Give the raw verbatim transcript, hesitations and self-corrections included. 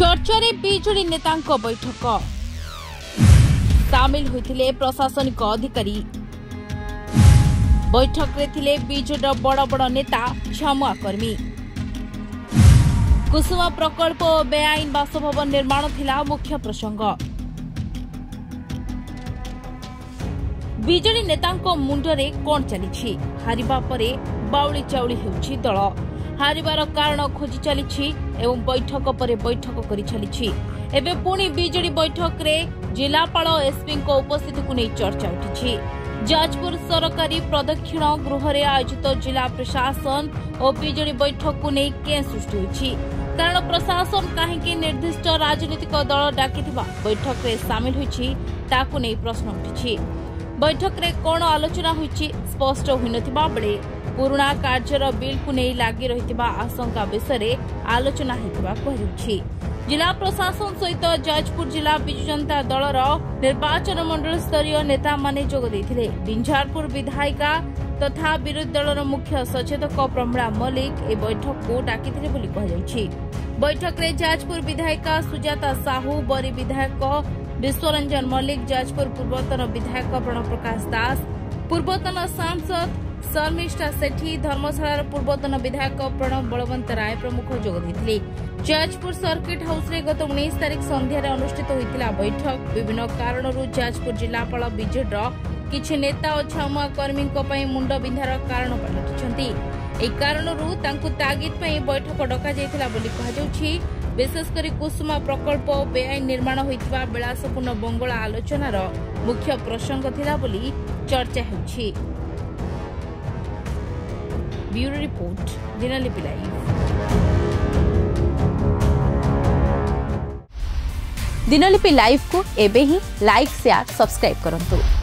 चर्चा बीजेडी नेता बैठक सामिल होते प्रशासनिक अधिकारी बैठक में थिले बीजेडी बड़ बड़ नेता छमुआकर्मी कुसुमा प्रकल्प और बेआईन बासभवन निर्माण थिला मुख्य प्रसंग। बीजेडी नेता मुंडरे कौन चली हारिबा परे बाउली चाउली हेउछि दल हारिबार कारण खोजी चली एवं बैठक पर बैठक करी चली एबे पुणी बीजेडी बैठक रे जिलापाल एसपी को उपस्थिति को नहीं चर्चा उठी। जाजपुर सरकारी प्रदक्षिण गृह रे आयोजित जिला प्रशासन और बीजेडी बैठक को नहीं के सृष्टि होछि कारण प्रशासन काहेकि निर्दिष्ट राजनीतिक दल डाकिथिबा बैठक रे शामिल होछि ताकु नै प्रश्न उठिछि। बैठक में कौन आलोचना होती स्पष्ट होता बेले पुराणा कार्यर बिल को नहीं लगी रही आशंका विषय आलोचना जिला प्रशासन सहित जाजपुर जिला विजु जनता दलर निर्वाचन मंडल स्तरीय नेता माने झंझारपुर विधायिका तथा विरोधी दलर मुख्य सचेतक प्रमिला मल्लिक ए बैठक को डाकी बैठक में जाजपुर विधायिका सुजाता साहू बरी विधायक विश्वरंजन मल्लिक जाजपुर पूर्वतन विधायक प्रणव प्रकाश दास पूर्वतन सांसद शर्मिष्ठा सेठी धर्मशाला पूर्वतन विधायक प्रणव बलवंत राय प्रमुख जोगदेले। जाजपुर सर्किट हाउस में गत उन्नीस तारीख संध्यार अनुष्ठित होता बैठक विभिन्न कारण जाजपुर जिलापाल बीजेडीर किछि नेता और छमुआ कर्मी मुंड बिंधार कारण पलटिछन्ति। एहि कारणरू तांकु तागिद पई बैठक डका जायतिला बोली कहाजाउछि। विशेषकर कुसुमा प्रकल्प बेआईन निर्माण होता विलासपूर्ण बंगला आलोचनार मुख्य प्रसंग थिला बोली चर्चा होछि। Bureau report Dinalipi live. Dinalipi live को एबे ही लाइक शेयर सब्सक्राइब करंतु।